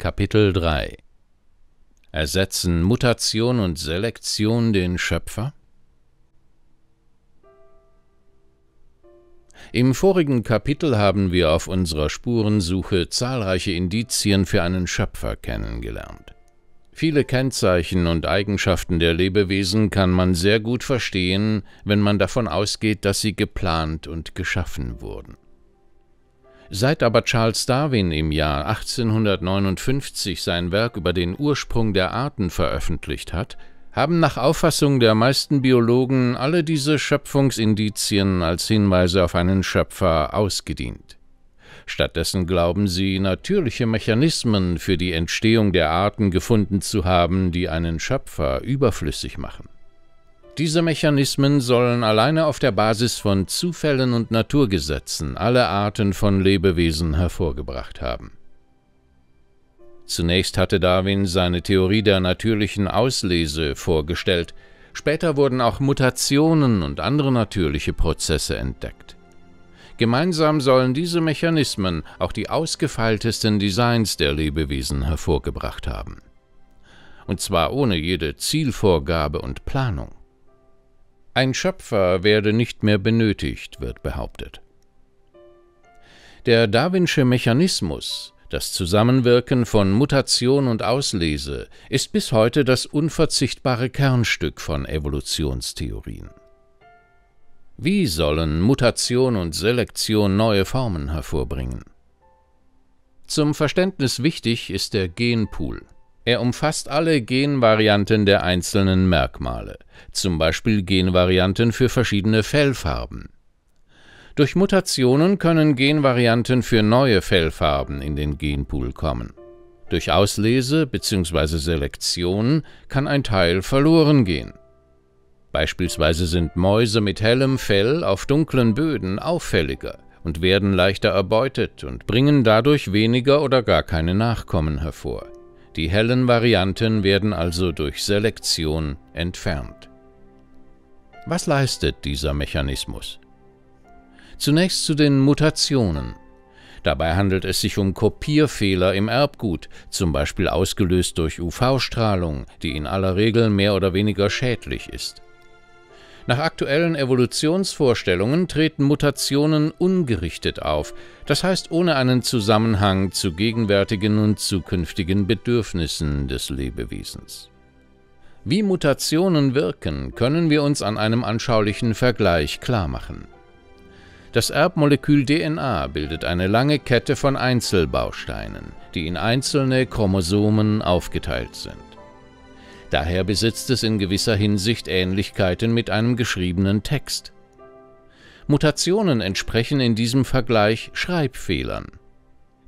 Kapitel 3 Ersetzen Mutation und Selektion den Schöpfer? Im vorigen Kapitel haben wir auf unserer Spurensuche zahlreiche Indizien für einen Schöpfer kennengelernt. Viele Kennzeichen und Eigenschaften der Lebewesen kann man sehr gut verstehen, wenn man davon ausgeht, dass sie geplant und geschaffen wurden. Seit aber Charles Darwin im Jahr 1859 sein Werk über den Ursprung der Arten veröffentlicht hat, haben nach Auffassung der meisten Biologen alle diese Schöpfungsindizien als Hinweise auf einen Schöpfer ausgedient. Stattdessen glauben sie, natürliche Mechanismen für die Entstehung der Arten gefunden zu haben, die einen Schöpfer überflüssig machen. Diese Mechanismen sollen alleine auf der Basis von Zufällen und Naturgesetzen alle Arten von Lebewesen hervorgebracht haben. Zunächst hatte Darwin seine Theorie der natürlichen Auslese vorgestellt, später wurden auch Mutationen und andere natürliche Prozesse entdeckt. Gemeinsam sollen diese Mechanismen auch die ausgefeiltesten Designs der Lebewesen hervorgebracht haben. Und zwar ohne jede Zielvorgabe und Planung. Ein Schöpfer werde nicht mehr benötigt, wird behauptet. Der darwinsche Mechanismus, das Zusammenwirken von Mutation und Auslese, ist bis heute das unverzichtbare Kernstück von Evolutionstheorien. Wie sollen Mutation und Selektion neue Formen hervorbringen? Zum Verständnis wichtig ist der Genpool. Er umfasst alle Genvarianten der einzelnen Merkmale, zum Beispiel Genvarianten für verschiedene Fellfarben. Durch Mutationen können Genvarianten für neue Fellfarben in den Genpool kommen. Durch Auslese bzw. Selektion kann ein Teil verloren gehen. Beispielsweise sind Mäuse mit hellem Fell auf dunklen Böden auffälliger und werden leichter erbeutet und bringen dadurch weniger oder gar keine Nachkommen hervor. Die hellen Varianten werden also durch Selektion entfernt. Was leistet dieser Mechanismus? Zunächst zu den Mutationen. Dabei handelt es sich um Kopierfehler im Erbgut, zum Beispiel ausgelöst durch UV-Strahlung, die in aller Regel mehr oder weniger schädlich ist. Nach aktuellen Evolutionsvorstellungen treten Mutationen ungerichtet auf, das heißt ohne einen Zusammenhang zu gegenwärtigen und zukünftigen Bedürfnissen des Lebewesens. Wie Mutationen wirken, können wir uns an einem anschaulichen Vergleich klarmachen. Das Erbmolekül DNA bildet eine lange Kette von Einzelbausteinen, die in einzelne Chromosomen aufgeteilt sind. Daher besitzt es in gewisser Hinsicht Ähnlichkeiten mit einem geschriebenen Text. Mutationen entsprechen in diesem Vergleich Schreibfehlern.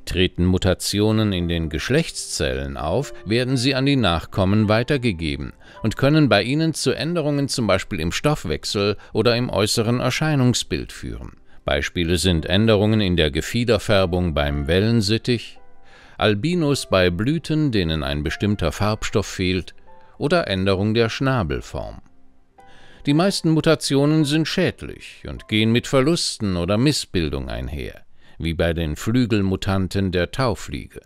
Treten Mutationen in den Geschlechtszellen auf, werden sie an die Nachkommen weitergegeben und können bei ihnen zu Änderungen zum Beispiel im Stoffwechsel oder im äußeren Erscheinungsbild führen. Beispiele sind Änderungen in der Gefiederfärbung beim Wellensittich, Albinos bei Blüten, denen ein bestimmter Farbstoff fehlt, oder Änderung der Schnabelform. Die meisten Mutationen sind schädlich und gehen mit Verlusten oder Missbildung einher, wie bei den Flügelmutanten der Taufliege.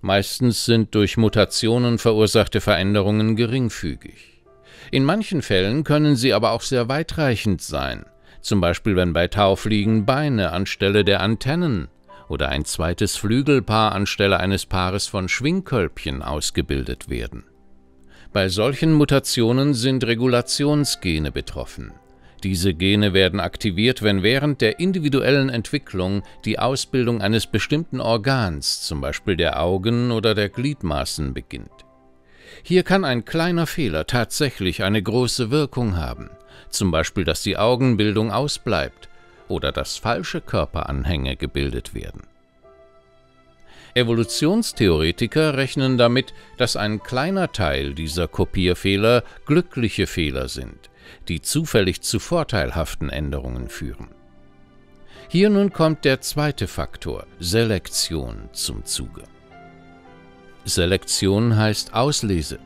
Meistens sind durch Mutationen verursachte Veränderungen geringfügig. In manchen Fällen können sie aber auch sehr weitreichend sein, zum Beispiel wenn bei Taufliegen Beine anstelle der Antennen oder ein zweites Flügelpaar anstelle eines Paares von Schwingkölbchen ausgebildet werden. Bei solchen Mutationen sind Regulationsgene betroffen. Diese Gene werden aktiviert, wenn während der individuellen Entwicklung die Ausbildung eines bestimmten Organs, zum Beispiel der Augen oder der Gliedmaßen, beginnt. Hier kann ein kleiner Fehler tatsächlich eine große Wirkung haben, zum Beispiel, dass die Augenbildung ausbleibt oder dass falsche Körperanhänge gebildet werden. Evolutionstheoretiker rechnen damit, dass ein kleiner Teil dieser Kopierfehler glückliche Fehler sind, die zufällig zu vorteilhaften Änderungen führen. Hier nun kommt der zweite Faktor, Selektion, zum Zuge. Selektion heißt Auslese.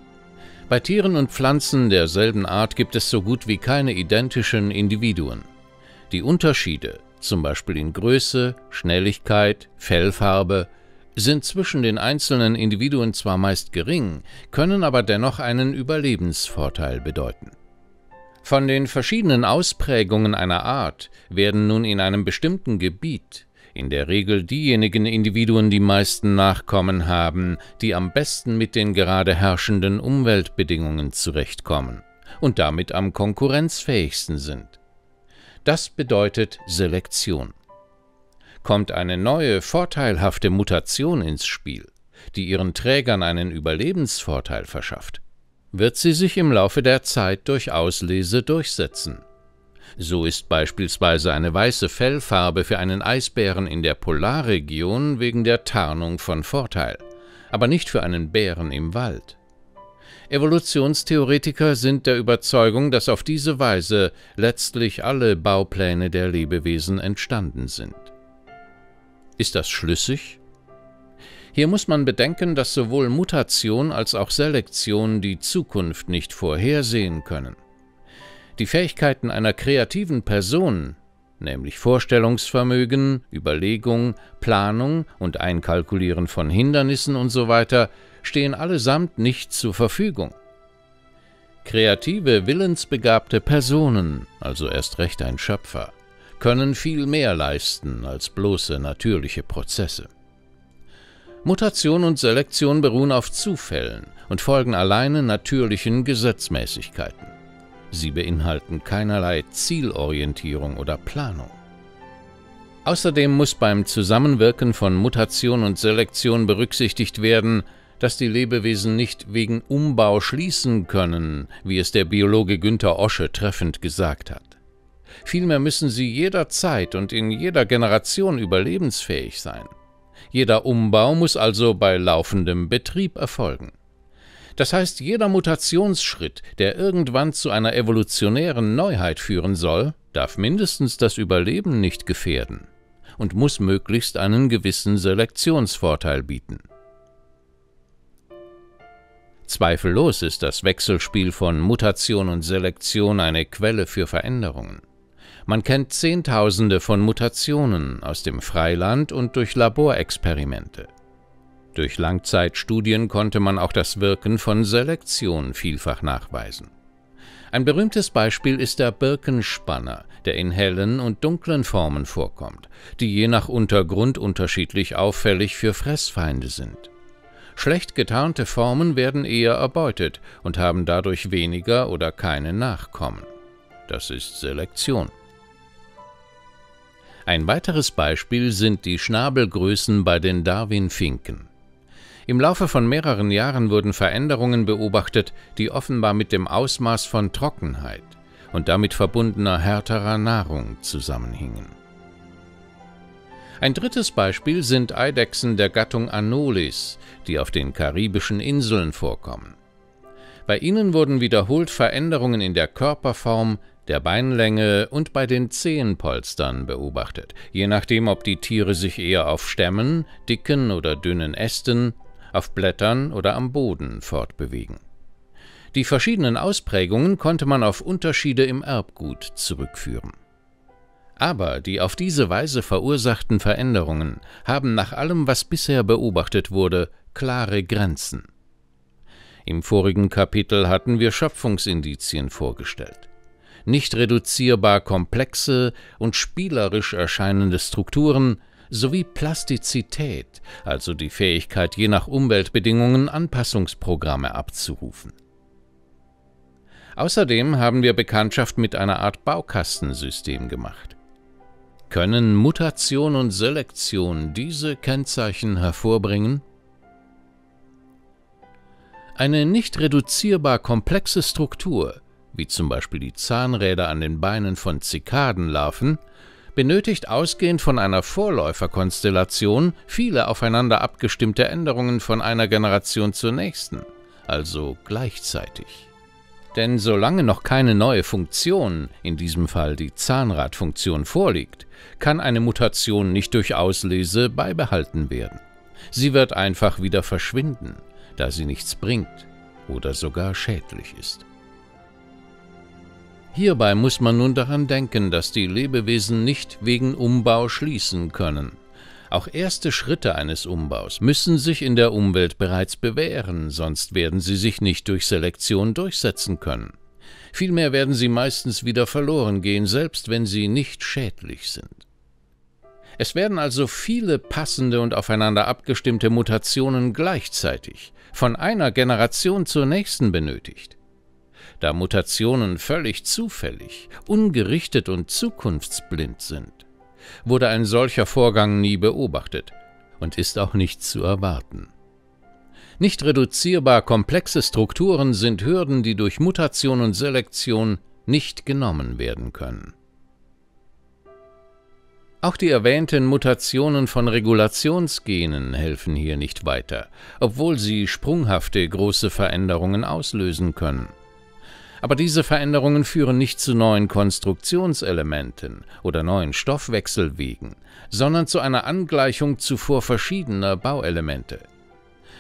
Bei Tieren und Pflanzen derselben Art gibt es so gut wie keine identischen Individuen. Die Unterschiede, zum Beispiel in Größe, Schnelligkeit, Fellfarbe, sind zwischen den einzelnen Individuen zwar meist gering, können aber dennoch einen Überlebensvorteil bedeuten. Von den verschiedenen Ausprägungen einer Art werden nun in einem bestimmten Gebiet in der Regel diejenigen Individuen die meisten Nachkommen haben, die am besten mit den gerade herrschenden Umweltbedingungen zurechtkommen und damit am konkurrenzfähigsten sind. Das bedeutet Selektion. Kommt eine neue, vorteilhafte Mutation ins Spiel, die ihren Trägern einen Überlebensvorteil verschafft, wird sie sich im Laufe der Zeit durch Auslese durchsetzen. So ist beispielsweise eine weiße Fellfarbe für einen Eisbären in der Polarregion wegen der Tarnung von Vorteil, aber nicht für einen Bären im Wald. Evolutionstheoretiker sind der Überzeugung, dass auf diese Weise letztlich alle Baupläne der Lebewesen entstanden sind. Ist das schlüssig? Hier muss man bedenken, dass sowohl Mutation als auch Selektion die Zukunft nicht vorhersehen können. Die Fähigkeiten einer kreativen Person, nämlich Vorstellungsvermögen, Überlegung, Planung und Einkalkulieren von Hindernissen usw., stehen allesamt nicht zur Verfügung. Kreative, willensbegabte Personen, also erst recht ein Schöpfer, können viel mehr leisten als bloße natürliche Prozesse. Mutation und Selektion beruhen auf Zufällen und folgen alleine natürlichen Gesetzmäßigkeiten. Sie beinhalten keinerlei Zielorientierung oder Planung. Außerdem muss beim Zusammenwirken von Mutation und Selektion berücksichtigt werden, dass die Lebewesen nicht wegen Umbau schließen können, wie es der Biologe Günter Osche treffend gesagt hat. Vielmehr müssen sie jederzeit und in jeder Generation überlebensfähig sein. Jeder Umbau muss also bei laufendem Betrieb erfolgen. Das heißt, jeder Mutationsschritt, der irgendwann zu einer evolutionären Neuheit führen soll, darf mindestens das Überleben nicht gefährden und muss möglichst einen gewissen Selektionsvorteil bieten. Zweifellos ist das Wechselspiel von Mutation und Selektion eine Quelle für Veränderungen. Man kennt Zehntausende von Mutationen aus dem Freiland und durch Laborexperimente. Durch Langzeitstudien konnte man auch das Wirken von Selektion vielfach nachweisen. Ein berühmtes Beispiel ist der Birkenspanner, der in hellen und dunklen Formen vorkommt, die je nach Untergrund unterschiedlich auffällig für Fressfeinde sind. Schlecht getarnte Formen werden eher erbeutet und haben dadurch weniger oder keine Nachkommen. Das ist Selektion. Ein weiteres Beispiel sind die Schnabelgrößen bei den Darwin-Finken. Im Laufe von mehreren Jahren wurden Veränderungen beobachtet, die offenbar mit dem Ausmaß von Trockenheit und damit verbundener härterer Nahrung zusammenhingen. Ein drittes Beispiel sind Eidechsen der Gattung Anolis, die auf den karibischen Inseln vorkommen. Bei ihnen wurden wiederholt Veränderungen in der Körperform, der Beinlänge und bei den Zehenpolstern beobachtet, je nachdem, ob die Tiere sich eher auf Stämmen, dicken oder dünnen Ästen, auf Blättern oder am Boden fortbewegen. Die verschiedenen Ausprägungen konnte man auf Unterschiede im Erbgut zurückführen. Aber die auf diese Weise verursachten Veränderungen haben nach allem, was bisher beobachtet wurde, klare Grenzen. Im vorigen Kapitel hatten wir Schöpfungsindizien vorgestellt. Nicht reduzierbar komplexe und spielerisch erscheinende Strukturen sowie Plastizität, also die Fähigkeit, je nach Umweltbedingungen Anpassungsprogramme abzurufen. Außerdem haben wir Bekanntschaft mit einer Art Baukastensystem gemacht. Können Mutation und Selektion diese Kennzeichen hervorbringen? Eine nicht reduzierbar komplexe Struktur, wie zum Beispiel die Zahnräder an den Beinen von Zikadenlarven, benötigt ausgehend von einer Vorläuferkonstellation viele aufeinander abgestimmte Änderungen von einer Generation zur nächsten, also gleichzeitig. Denn solange noch keine neue Funktion, in diesem Fall die Zahnradfunktion, vorliegt, kann eine Mutation nicht durch Auslese beibehalten werden. Sie wird einfach wieder verschwinden, da sie nichts bringt oder sogar schädlich ist. Hierbei muss man nun daran denken, dass die Lebewesen nicht wegen Umbau schließen können, Auch erste Schritte eines Umbaus müssen sich in der Umwelt bereits bewähren, sonst werden sie sich nicht durch Selektion durchsetzen können. Vielmehr werden sie meistens wieder verloren gehen, selbst wenn sie nicht schädlich sind. Es werden also viele passende und aufeinander abgestimmte Mutationen gleichzeitig von einer Generation zur nächsten benötigt. Da Mutationen völlig zufällig, ungerichtet und zukunftsblind sind, wurde ein solcher Vorgang nie beobachtet und ist auch nicht zu erwarten. Nicht reduzierbar komplexe Strukturen sind Hürden, die durch Mutation und Selektion nicht genommen werden können. Auch die erwähnten Mutationen von Regulationsgenen helfen hier nicht weiter, obwohl sie sprunghafte große Veränderungen auslösen können. Aber diese Veränderungen führen nicht zu neuen Konstruktionselementen oder neuen Stoffwechselwegen, sondern zu einer Angleichung zuvor verschiedener Bauelemente.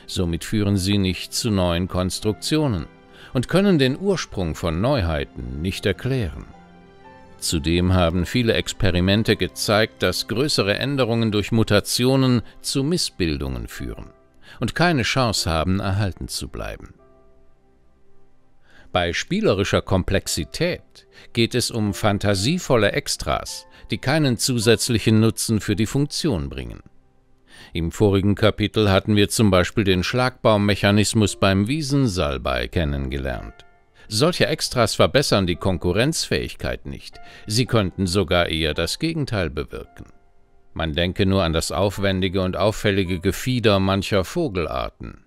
Somit führen sie nicht zu neuen Konstruktionen und können den Ursprung von Neuheiten nicht erklären. Zudem haben viele Experimente gezeigt, dass größere Änderungen durch Mutationen zu Missbildungen führen und keine Chance haben, erhalten zu bleiben. Bei spielerischer Komplexität geht es um fantasievolle Extras, die keinen zusätzlichen Nutzen für die Funktion bringen. Im vorigen Kapitel hatten wir zum Beispiel den Schlagbaummechanismus beim Wiesensalbei kennengelernt. Solche Extras verbessern die Konkurrenzfähigkeit nicht, sie könnten sogar eher das Gegenteil bewirken. Man denke nur an das aufwendige und auffällige Gefieder mancher Vogelarten.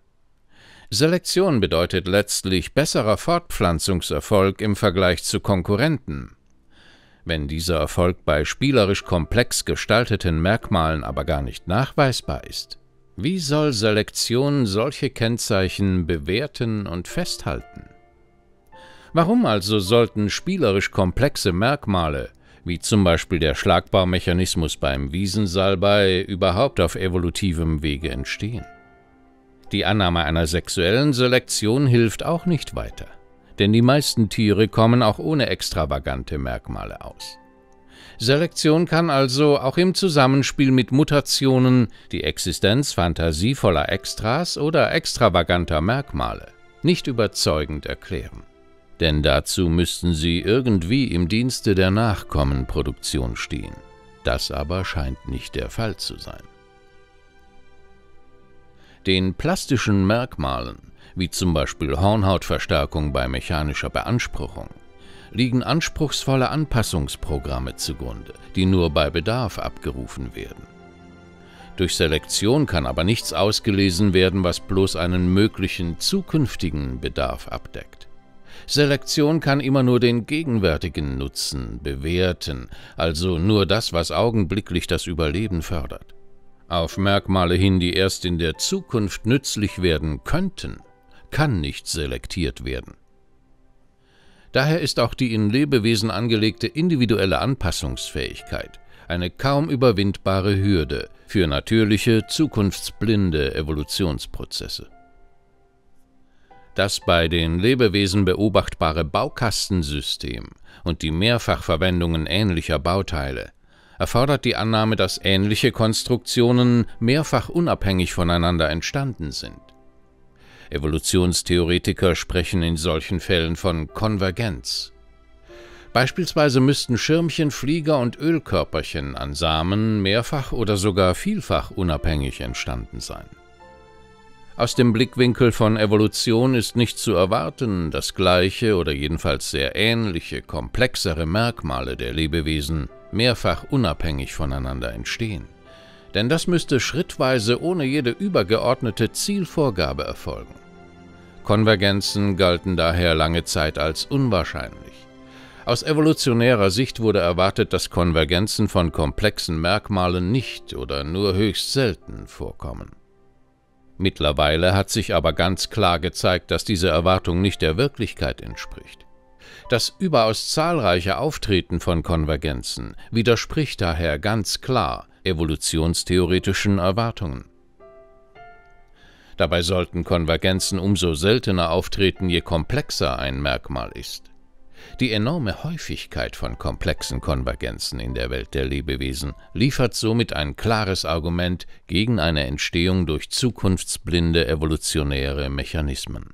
Selektion bedeutet letztlich besserer Fortpflanzungserfolg im Vergleich zu Konkurrenten. Wenn dieser Erfolg bei spielerisch komplex gestalteten Merkmalen aber gar nicht nachweisbar ist, wie soll Selektion solche Kennzeichen bewerten und festhalten? Warum also sollten spielerisch komplexe Merkmale, wie zum Beispiel der Schlagbaumechanismus beim Wiesensalbei, überhaupt auf evolutivem Wege entstehen? Die Annahme einer sexuellen Selektion hilft auch nicht weiter, denn die meisten Tiere kommen auch ohne extravagante Merkmale aus. Selektion kann also auch im Zusammenspiel mit Mutationen die Existenz fantasievoller Extras oder extravaganter Merkmale nicht überzeugend erklären. Denn dazu müssten sie irgendwie im Dienste der Nachkommenproduktion stehen. Das aber scheint nicht der Fall zu sein. Den plastischen Merkmalen, wie zum Beispiel Hornhautverstärkung bei mechanischer Beanspruchung, liegen anspruchsvolle Anpassungsprogramme zugrunde, die nur bei Bedarf abgerufen werden. Durch Selektion kann aber nichts ausgelesen werden, was bloß einen möglichen zukünftigen Bedarf abdeckt. Selektion kann immer nur den gegenwärtigen Nutzen bewerten, also nur das, was augenblicklich das Überleben fördert. Auf Merkmale hin, die erst in der Zukunft nützlich werden könnten, kann nicht selektiert werden. Daher ist auch die in Lebewesen angelegte individuelle Anpassungsfähigkeit eine kaum überwindbare Hürde für natürliche, zukunftsblinde Evolutionsprozesse. Das bei den Lebewesen beobachtbare Baukastensystem und die Mehrfachverwendungen ähnlicher Bauteile erfordert die Annahme, dass ähnliche Konstruktionen mehrfach unabhängig voneinander entstanden sind. Evolutionstheoretiker sprechen in solchen Fällen von Konvergenz. Beispielsweise müssten Schirmchen, Flieger und Ölkörperchen an Samen mehrfach oder sogar vielfach unabhängig entstanden sein. Aus dem Blickwinkel von Evolution ist nicht zu erwarten, dass gleiche oder jedenfalls sehr ähnliche, komplexere Merkmale der Lebewesen mehrfach unabhängig voneinander entstehen. Denn das müsste schrittweise ohne jede übergeordnete Zielvorgabe erfolgen. Konvergenzen galten daher lange Zeit als unwahrscheinlich. Aus evolutionärer Sicht wurde erwartet, dass Konvergenzen von komplexen Merkmalen nicht oder nur höchst selten vorkommen. Mittlerweile hat sich aber ganz klar gezeigt, dass diese Erwartung nicht der Wirklichkeit entspricht. Das überaus zahlreiche Auftreten von Konvergenzen widerspricht daher ganz klar evolutionstheoretischen Erwartungen. Dabei sollten Konvergenzen umso seltener auftreten, je komplexer ein Merkmal ist. Die enorme Häufigkeit von komplexen Konvergenzen in der Welt der Lebewesen liefert somit ein klares Argument gegen eine Entstehung durch zukunftsblinde evolutionäre Mechanismen.